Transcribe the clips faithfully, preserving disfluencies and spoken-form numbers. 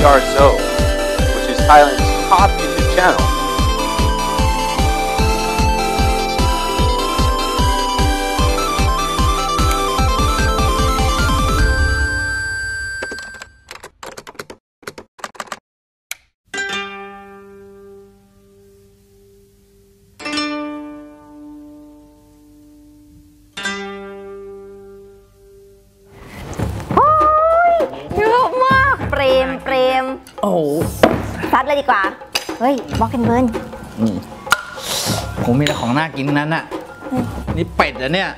V R Z O, which is Thailand's top YouTube channel. Block&Burn ผมมีแต่ของน่ากินนั้นน่ะนี่เป็ดเหรอเนี่ย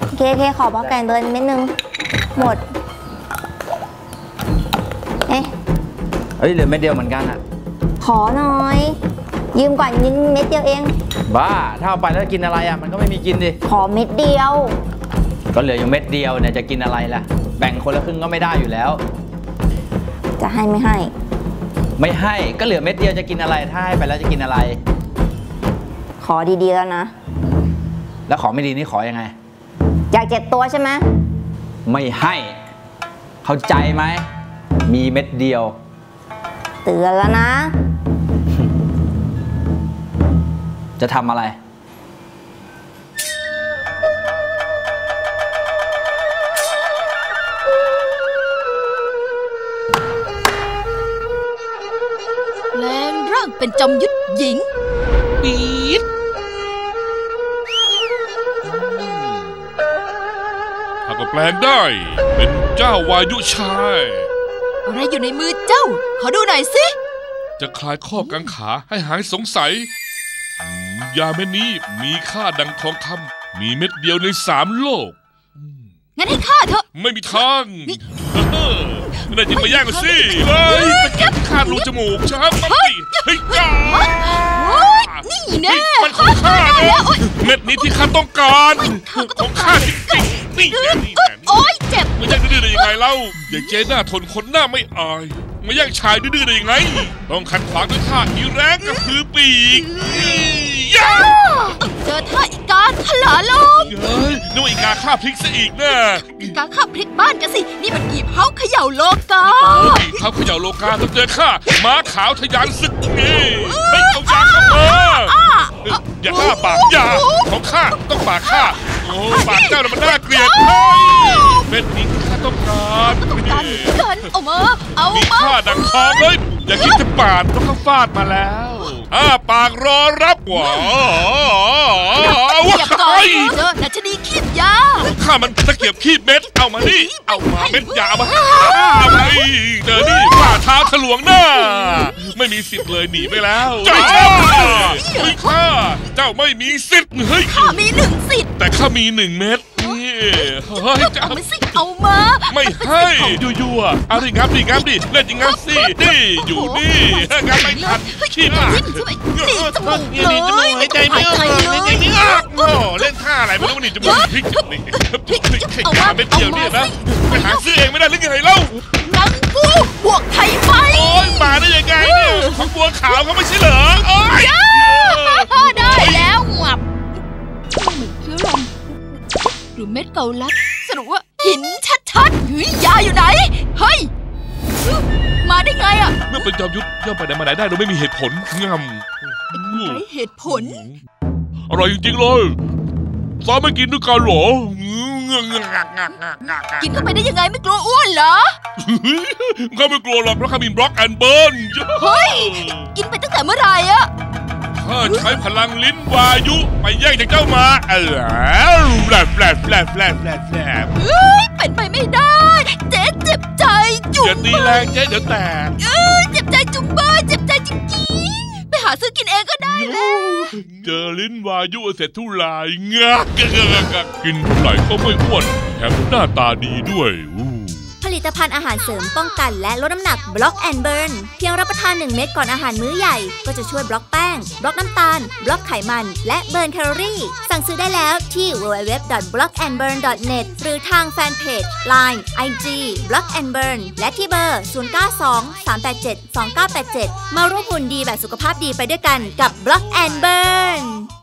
โอเคโอเคขอ Block&Burn เม็ดนึงหมดเอ๊ะเฮ้ยเหลือเม็ดเดียวเหมือนกันอ่ะขอหน่อยยืมก่อนยืมเม็ดเดียวเองบ้าถ้าเอาไปแล้วกินอะไรอ่ะมันก็ไม่มีกินดิขอเม็ดเดียวก็เหลืออยู่เม็ดเดียวเนี่ยจะกินอะไรล่ะแบ่งคนละครึ่งก็ไม่ได้อยู่แล้วจะให้ไม่ให้ไม่ให้ก็เหลือเม็ดเดียวจะกินอะไรถ้าให้ไปแล้วจะกินอะไรขอดีๆแล้วนะแล้วขอไม่ดีนี่ขอยังไงอยากเจ็บตัวใช่ไหมไม่ให้เข้าใจไหมมีเม็ดเดียวเตือนแล้วนะ จะทำอะไรเป็นจอมยุทธหญิงปี๊ดถ้าก็แปลงได้เป็นเจ้าวายุชายอะไรอยู่ในมือเจ้าขอดูหน่อยสิจะคลายข้อกังขาให้หายสงสัยยาเม็ดนี้มีค่าดังทองคำมีเม็ดเดียวในสามโลกงั้นให้ข้าเถอะไม่มีทางน่าจะมาแย่งกันสิเฮ้ยตะเก็บขาดรูจมูกช้ามันไปเฮ้ยจ้านี่นะมันของข้าแล้วเม็ดนี้ที่ข้าต้องการของข้าจริงๆนี่โอ๊ยเจ็บมาแย่งดื้อๆได้ยังไงเล่าอย่าเจ๊หน้าทนคนหน้าไม่อายมาแย่งชายดื้อๆได้ยังไงต้องขัดขวางด้วยท่าอีแรงกับคือปีกเจอท่าอีกาถลาลมเฮ้ยนู่นอีกาข้าพลิกซะอีกนะอีกาข้าพลิกบ้านกันสินี่มันกีบเฮาเขย่าโลกาเขาเขย่าโลกาต้องเจอข้าม้าขาวทะยานศึกนี่ไม่เอายาเข้ามาอย่าฆ่าปากยาของข้าต้องปากข้าโอ้ปากเจ้ามันน่าเกลียดเม็ดนี้ข้าต้องการต้องการเกินเอามาเอามามีข้าดังทองเลยอย่าคิดจะปาดต้องข้าฟาดมาแล้วอ้าปากรอรับหวาอย่าก่อยเด้อดัชนีขีดยาข้ามันตะเกียบขีดเม็ดเอามานี่เอามาเม็ดยามาเอาไปเดินนี่ฝ่าเท้าถลวงหน้าไม่มีสิทธิ์เลยหนีไปแล้วเจ้าไม่ข้าเจ้าไม่มีสิทธิ์เฮ้ยข้ามีหนึ่งสิทธิ์แต่ข้ามีหนึ่งเม็ดเอามาสิเอามาไม่ให้ยั่วๆเอาดิงับดิงับดิเล่นดิงับสิดิอยู่นี่งับไม่ทันขี้หมานี่จมูกเลยหายใจไม่ออกหายใจไม่ออกโอ้เล่นท่าอะไรไม่รู้ว่านี่จมูกพลิกนี่พลิกเอามาเป็นเดี่ยวเนี่ยนะไปหาซื้อเองไม่ได้หรือไงเล่านังกูบวกไทยไฟโอ้ยมาได้ยังไงเนี่ยของบัวขาวเขาไม่ใช่เหรอโอ้ยได้แล้วหวับหรือเม็ดเกาลัดสรุปว่าหินชัดๆหรือยาอยู่ไหนเฮ้ยมาได้ไงอ่ะเมื่อเป็นจอมยุทธย่อมไปไหนมาไหนได้โดยไม่มีเหตุผลงำไรเหตุผลอร่อยจริงๆเลยซ้อมไม่กินด้วยกันหรอกินเข้าไปได้ยังไงไม่กลัวอ้วนเหรอข้าไม่กลัวหรอกเพราะข้ามีบล็อกแอนด์เบิร์นเฮ้ยกินไปตั้งแต่เมื่อไหร่อ่ะข้าใช้พลังลิ้นวายุไปแย่งจากเจ้ามาเออแผลแผลแผลแผลแผลแผลเฮ้ยเป็นไปไม่ได้เจ๊เจ็บใจจุ๊บจะตีแรงเจ๊เดี๋ยวแตกเออเจ็บใจจุ๊บเบอร์เจ็บใจจริงจริงไปหาซื้อกินเองก็ได้แล้วเจอลิ้นวายุเสร็จทุลายงะกินเท่าไหร่ก็ไม่อ้วนแถมหน้าตาดีด้วยผลิตภัณฑ์อาหารเสริมป้องกันและลดน้ำหนัก Block&Burn เพียงรับประทานหนึ่งเม็ดก่อนอาหารมื้อใหญ่ก็จะช่วยบล็อกแป้งบล็อกน้ำตาลบล็อกไขมันและเบิร์นแคลอรี่สั่งซื้อได้แล้วที่ ดับเบิลยู ดับเบิลยู ดับเบิลยู ดอท บล็อกแอนด์เบิร์น ดอท เน็ต หรือทางแฟนเพจ ไลน์ ไอ จี Block&Burn และที่เบอร์ ศูนย์ เก้า สอง สาม แปด เจ็ด สอง เก้า แปด เจ็ด มาร่วมหุ่นดีแบบสุขภาพดีไปด้วยกันกับ Block&Burn